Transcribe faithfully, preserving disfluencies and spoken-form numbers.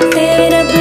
तेरा